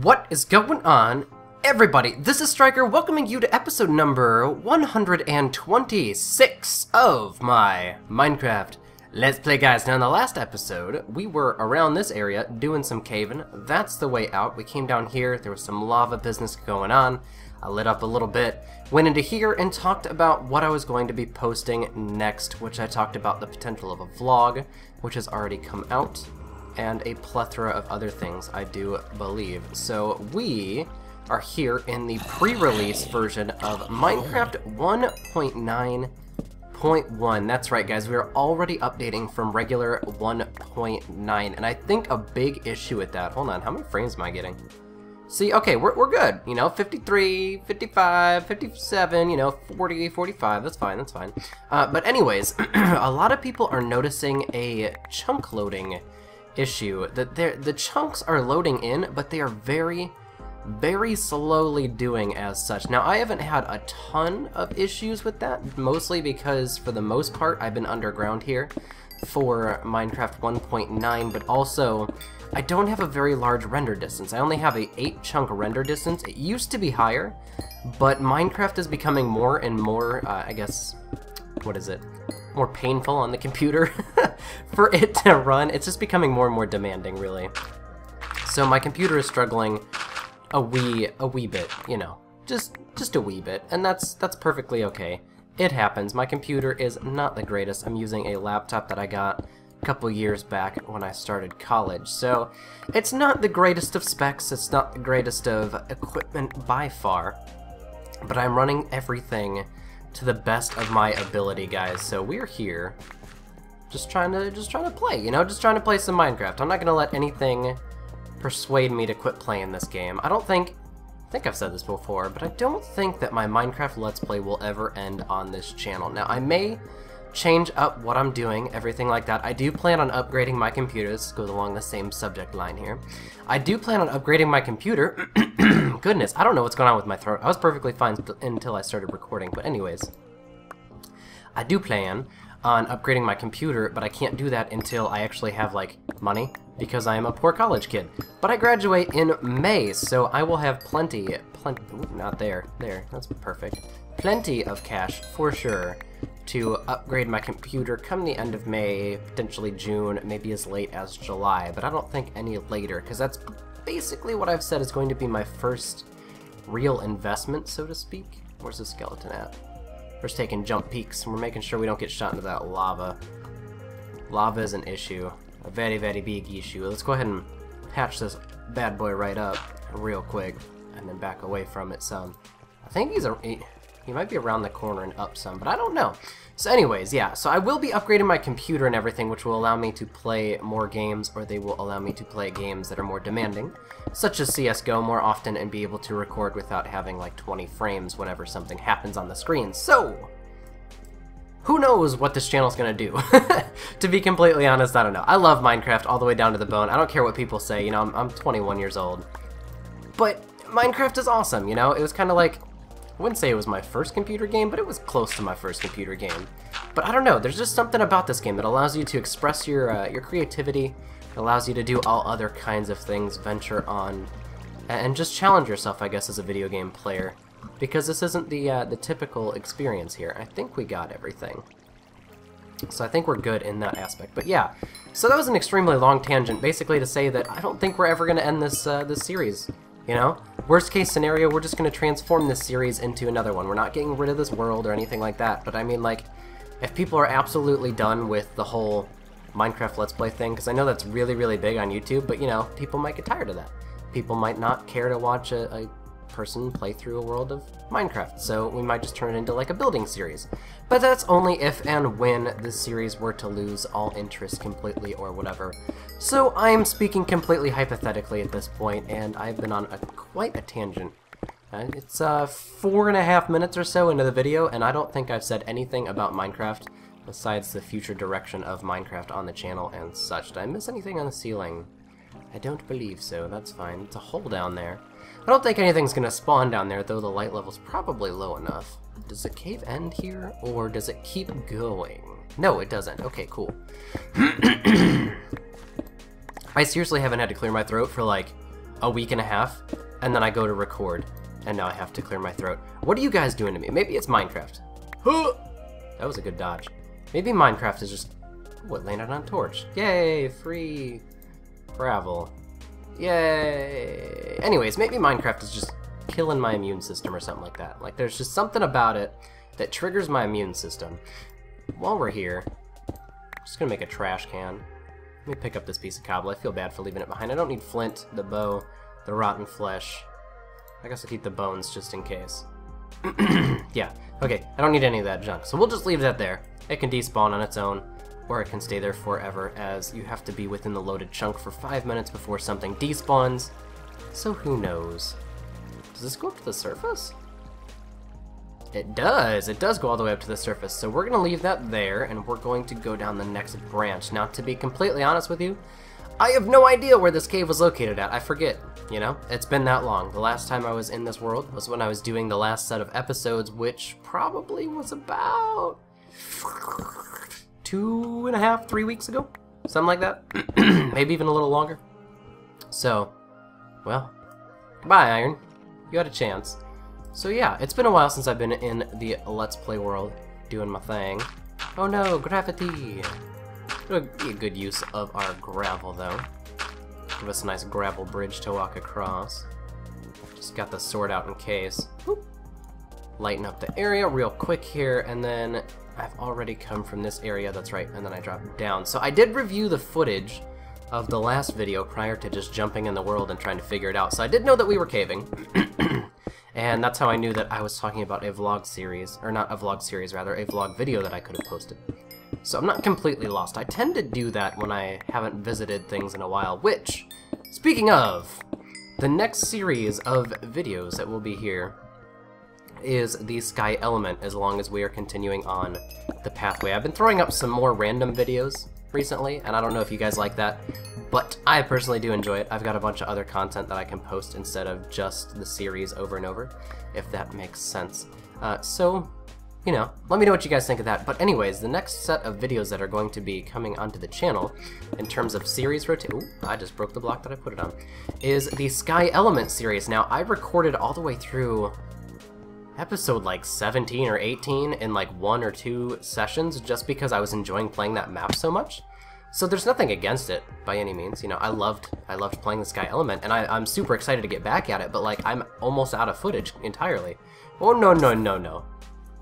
What is going on, everybody? This is Stryker, welcoming you to episode number 126 of my Minecraft Let's Play, guys. Now, in the last episode, we were around this area doing some caving. That's the way out. We came down here. There was some lava business going on. I lit up a little bit, went into here, and talked about what I was going to be posting next, which I talked about the potential of a vlog, which has already come out, and a plethora of other things, I do believe. So we are here in the pre-release version of Minecraft 1.9.1. That's right, guys, we are already updating from regular 1.9, and I think a big issue with that, hold on, how many frames am I getting? See, okay, we're good, you know, 53, 55, 57, you know, 40, 45, that's fine, that's fine. But anyways, a lot of people are noticing a chunk loading issue, that the chunks are loading in, but they are very slowly doing as such. Now, I haven't had a ton of issues with that, mostly because for the most part I've been underground here for Minecraft 1.9, but also I don't have a very large render distance. I only have a 8 chunk render distance. It used to be higher, but Minecraft is becoming more and more, I guess, what is it? More painful on the computer for it to run. It's just becoming more and more demanding, really. So my computer is struggling a wee bit, you know, just a wee bit, and that's perfectly okay. It happens. My computer is not the greatest. I'm using a laptop that I got a couple years back when I started college, so it's not the greatest of specs, it's not the greatest of equipment by far, but I'm running everything to the best of my ability, guys. So we're here just trying to play, you know, just trying to play some Minecraft. I'm not gonna let anything persuade me to quit playing this game. I don't think, I've said this before, but I don't think that my Minecraft Let's Play will ever end on this channel. Now, I may change up what I'm doing, everything like that. I do plan on upgrading my computer. This goes along the same subject line here. I do plan on upgrading my computer. Goodness, I don't know what's going on with my throat. I was perfectly fine until I started recording, but anyways. I do plan on upgrading my computer, but I can't do that until I actually have, like, money, because I am a poor college kid. But I graduate in May, so I will have plenty, ooh, not there, there, that's perfect. Plenty of cash, for sure, to upgrade my computer come the end of May, potentially June, maybe as late as July, but I don't think any later, because that's basically what I've said is going to be my first real investment, so to speak. Where's the skeleton at? We're just taking jump peaks, and we're making sure we don't get shot into that lava. Lava is an issue. A very, very big issue. Let's go ahead and patch this bad boy right up real quick, and then back away from it some. I think he might be around the corner and up some, but I don't know. So anyways, yeah, so I will be upgrading my computer and everything, which will allow me to play more games, or they will allow me to play games that are more demanding, such as CSGO, more often, and be able to record without having like 20 frames whenever something happens on the screen. So who knows what this channel's gonna do? To be completely honest, I don't know. I love Minecraft all the way down to the bone. I don't care what people say, you know, I'm 21 years old. But Minecraft is awesome, you know? It was kind of like, I wouldn't say it was my first computer game, but it was close to my first computer game. But I don't know, there's just something about this game that allows you to express your creativity, it allows you to do all other kinds of things, venture on, and just challenge yourself, I guess, as a video game player. Because this isn't the typical experience here. I think we got everything. So I think we're good in that aspect. But yeah, so that was an extremely long tangent, basically to say that I don't think we're ever going to end this series, you know? Worst case scenario, we're just going to transform this series into another one. We're not getting rid of this world or anything like that, but I mean, like, if people are absolutely done with the whole Minecraft Let's Play thing, because I know that's really, really big on YouTube, but, you know, people might get tired of that. People might not care to watch a person play through a world of Minecraft, so we might just turn it into like a building series. But that's only if and when this series were to lose all interest completely or whatever. So I'm speaking completely hypothetically at this point, and I've been on quite a tangent. It's 4.5 minutes or so into the video, and I don't think I've said anything about Minecraft besides the future direction of Minecraft on the channel and such. Did I miss anything on the ceiling? I don't believe so, that's fine. It's a hole down there. I don't think anything's gonna spawn down there, though the light level's probably low enough. Does the cave end here, or does it keep going? No, it doesn't. Okay, cool. I seriously haven't had to clear my throat for like a week and a half, and then I go to record, and now I have to clear my throat. What are you guys doing to me? Maybe it's Minecraft. That was a good dodge. Maybe Minecraft is just... Ooh, it landed on torch. Yay, free gravel. Yay. Anyways, maybe Minecraft is just killing my immune system or something like that. Like, there's just something about it that triggers my immune system. While we're here, I'm just gonna make a trash can. Let me pick up this piece of cobble. I feel bad for leaving it behind. I don't need flint, the bow, the rotten flesh. I guess I'll keep the bones just in case. Yeah, okay, I don't need any of that junk, so we'll just leave that there. It can despawn on its own, or it can stay there forever, as you have to be within the loaded chunk for 5 minutes before something despawns, so who knows. Does this go up to the surface? It does go all the way up to the surface, so we're gonna leave that there, and we're going to go down the next branch. Now, to be completely honest with you, I have no idea where this cave was located at. I forget, you know? It's been that long. The last time I was in this world was when I was doing the last set of episodes, which probably was about 2 and a half, 3 weeks ago, something like that. Maybe even a little longer. So, well, goodbye, Iron. You had a chance. So yeah, it's been a while since I've been in the Let's Play world doing my thing. Oh no, gravity! It'll be a good use of our gravel, though. Give us a nice gravel bridge to walk across. Just got the sword out in case. Whoop. Lighten up the area real quick here, and then I've already come from this area, that's right, and then I dropped down. So I did review the footage of the last video prior to just jumping in the world and trying to figure it out. So I did know that we were caving, and that's how I knew that I was talking about a vlog series, or not a vlog series, rather, a vlog video that I could have posted. So I'm not completely lost. I tend to do that when I haven't visited things in a while, which, speaking of, the next series of videos that will be here is the Sky Element, as long as we are continuing on the pathway. I've been throwing up some more random videos recently, and I don't know if you guys like that, but I personally do enjoy it. I've got a bunch of other content that I can post instead of just the series over and over, if that makes sense. So, you know, let me know what you guys think of that. But anyways, the next set of videos that are going to be coming onto the channel in terms of series rotation, ooh, I just broke the block that I put it on, is the Sky Element series. Now, I recorded all the way through episode like 17 or 18 in like 1 or 2 sessions just because I was enjoying playing that map so much. So there's nothing against it by any means. You know, I loved playing the Sky Element, and I'm super excited to get back at it, but like I'm almost out of footage entirely. Oh no, no, no, no.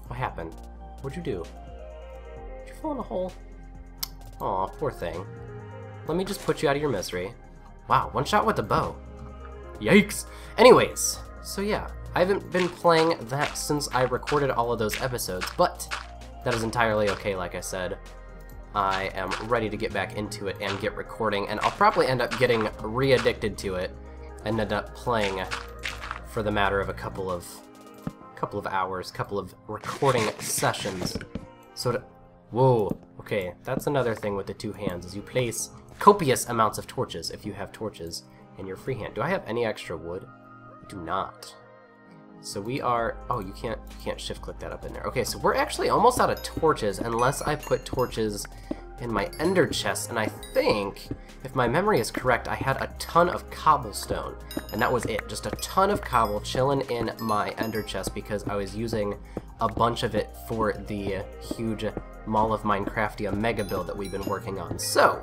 What happened? What'd you do? Did you fall in a hole? Aw, poor thing. Let me just put you out of your misery. Wow, one shot with the bow. Yikes! Anyways, so yeah, I haven't been playing that since I recorded all of those episodes, but that is entirely okay, like I said. I am ready to get back into it and get recording, and I'll probably end up getting re-addicted to it and end up playing for the matter of a couple of hours, couple of recording sessions. So to, whoa, okay, that's another thing with the two hands, is you place copious amounts of torches, if you have torches, in your free hand. Do I have any extra wood? I do not. So we are, oh, you can't shift click that up in there. Okay, so we're actually almost out of torches, unless I put torches in my ender chest, and I think, if my memory is correct, I had a ton of cobblestone, and that was it. Just a ton of cobble chilling in my ender chest because I was using a bunch of it for the huge Mall of Minecraftia mega build that we've been working on. So,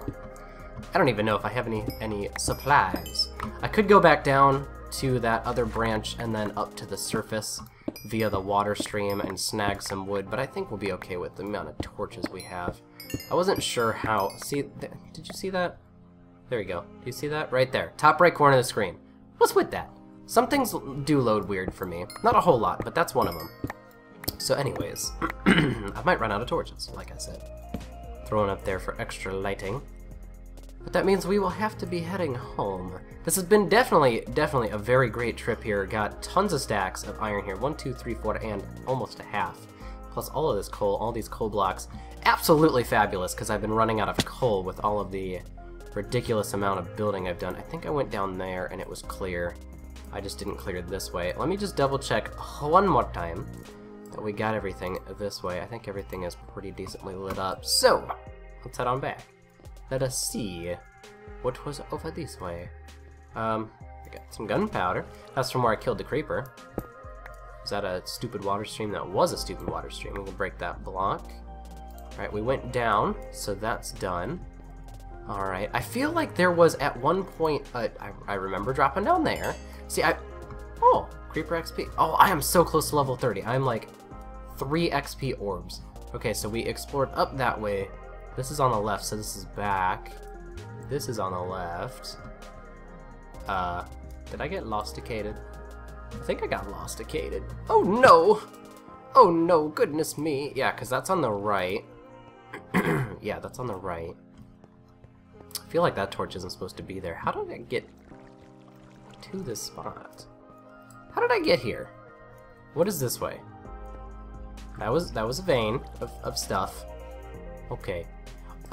I don't even know if I have any supplies. I could go back down to that other branch and then up to the surface via the water stream and snag some wood, but I think we'll be okay with the amount of torches we have. I wasn't sure how, see, did you see that? There you go. Do you see that? Right there. Top right corner of the screen. What's with that? Some things do load weird for me. Not a whole lot, but that's one of them. So anyways, I might run out of torches, like I said. Thrown up there for extra lighting. But that means we will have to be heading home. This has been definitely a very great trip here. Got tons of stacks of iron here. 1, 2, 3, 4, and almost a half. Plus all of this coal, all these coal blocks. Absolutely fabulous, because I've been running out of coal with all of the ridiculous amount of building I've done. I think I went down there and it was clear. I just didn't clear it this way. Let me just double check one more time that we got everything this way. I think everything is pretty decently lit up. So, let's head on back. Let us see what was over this way. I got some gunpowder. That's from where I killed the creeper. Is that a stupid water stream? That was a stupid water stream. We'll break that block. Alright, we went down, so that's done. Alright, I feel like there was at one point, I remember dropping down there. See, oh, creeper XP. Oh, I am so close to level 30. I'm like 3 XP orbs. Okay, so we explored up that way. This is on the left, so this is back. This is on the left. Did I get losticated? I think I got losticated. Oh no! Oh no, goodness me. Yeah, because that's on the right. Yeah, that's on the right. I feel like that torch isn't supposed to be there. How did I get to this spot? How did I get here? What is this way? That was a vein of stuff. Okay.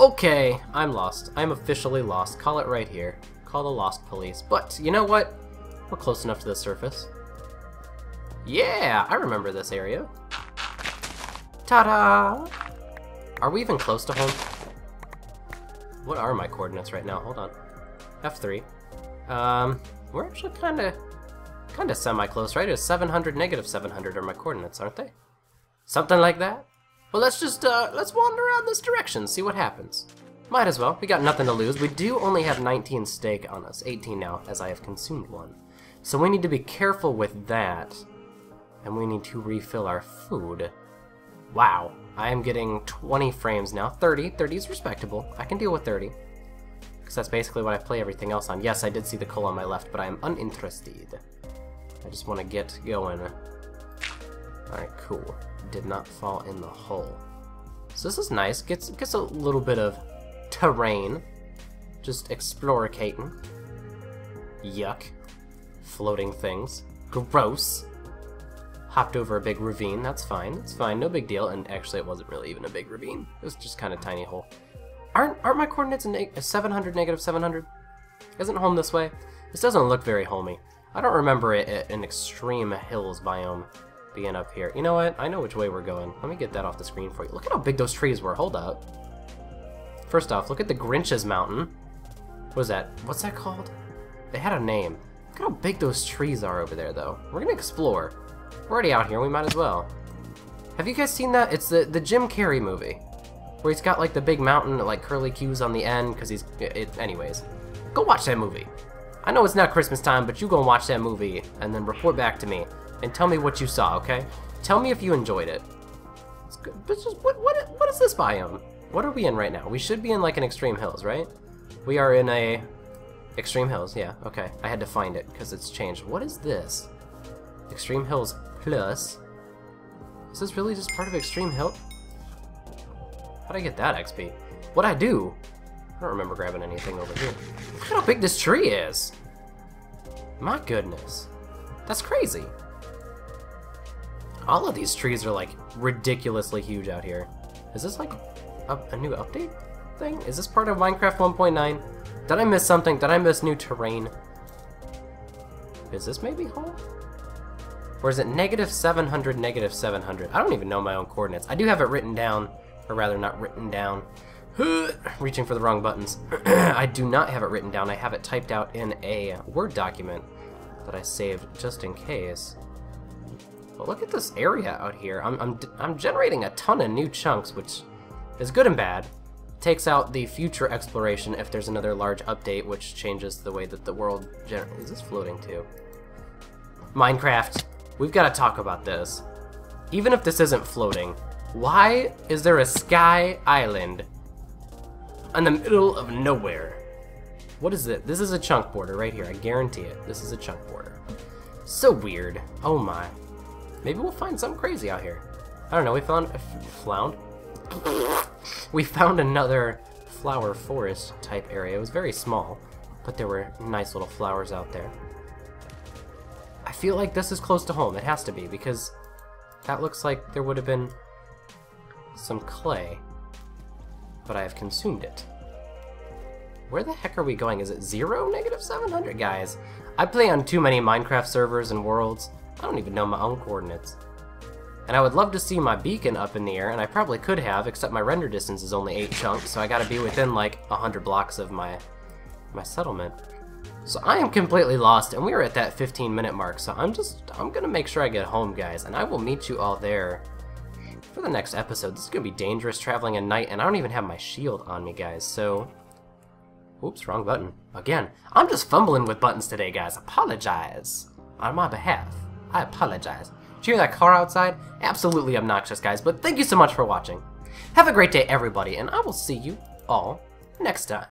Okay, I'm lost. I'm officially lost. Call it right here. Call the lost police. But you know what? We're close enough to the surface. Yeah, I remember this area. Ta-da! Are we even close to home? What are my coordinates right now? Hold on. F3. We're actually kind of semi-close, right? It's 700, negative 700 are my coordinates, aren't they? Something like that? Well, let's just, let's wander around this direction, see what happens. Might as well. We got nothing to lose. We do only have 19 steak on us. 18 now, as I have consumed one. So we need to be careful with that. And we need to refill our food. Wow. I am getting 20 frames now. 30. 30 is respectable. I can deal with 30. Because that's basically what I play everything else on. Yes, I did see the coal on my left, but I am uninterested. I just want to get going. Alright, cool. Did not fall in the hole. So this is nice. Gets a little bit of terrain. Just explorating. Yuck. Floating things. Gross. Hopped over a big ravine. That's fine. That's fine. No big deal. And actually, it wasn't really even a big ravine. It was just kind of tiny hole. Aren't my coordinates a 700, negative 700? Isn't home this way? This doesn't look very homey. I don't remember it an extreme hills biome being up here. You know what? I know which way we're going. Let me get that off the screen for you. Look at how big those trees were. Hold up. First off, look at the Grinch's Mountain. What is that? What's that called? They had a name. Look at how big those trees are over there, though. We're gonna explore. We're already out here. We might as well. Have you guys seen that? It's the Jim Carrey movie, where he's got like the big mountain, like curly cues on the end, because he's. Anyways, go watch that movie. I know it's not Christmas time, but you go and watch that movie and then report back to me and tell me what you saw. Okay? Tell me if you enjoyed it. It's good. But just what is this biome? What are we in right now? We should be in like an extreme hills, right? We are in a extreme hills. Yeah. Okay. I had to find it because it's changed. What is this? Extreme Hills Plus. Is this really just part of Extreme Hill? How'd I get that XP? What'd I do? I don't remember grabbing anything over here. Look how big this tree is! My goodness. That's crazy. All of these trees are like ridiculously huge out here. Is this like a new update thing? Is this part of Minecraft 1.9? Did I miss something? Did I miss new terrain? Is this maybe home? Or is it negative 700, negative 700? I don't even know my own coordinates. I do have it written down, or rather not written down. Reaching for the wrong buttons. I do not have it written down. I have it typed out in a Word document that I saved just in case. But look at this area out here. I'm generating a ton of new chunks, which is good and bad. Takes out the future exploration if there's another large update, which changes the way that the world generates. Is this floating too? Minecraft. We've got to talk about this. Even if this isn't floating, why is there a sky island in the middle of nowhere? What is it? This is a chunk border right here. I guarantee it. This is a chunk border. So weird. Oh my. Maybe we'll find something crazy out here. I don't know. We found another flower forest type area. It was very small, but there were nice little flowers out there. I feel like this is close to home. It has to be, because that looks like there would have been some clay, but I have consumed it. Where the heck are we going? Is it 0, negative 700? Guys, I play on too many Minecraft servers and worlds. I don't even know my own coordinates. And I would love to see my beacon up in the air, and I probably could have, except my render distance is only 8 chunks, so I gotta be within like 100 blocks of my settlement. So I am completely lost, and we are at that 15-minute mark, so I'm gonna make sure I get home, guys, and I will meet you all there for the next episode. This is gonna be dangerous traveling at night, and I don't even have my shield on me, guys, so... Oops, wrong button. Again, I'm just fumbling with buttons today, guys. Apologize. On my behalf, I apologize. Did you hear that car outside? Absolutely obnoxious, guys, but thank you so much for watching. Have a great day, everybody, and I will see you all next time.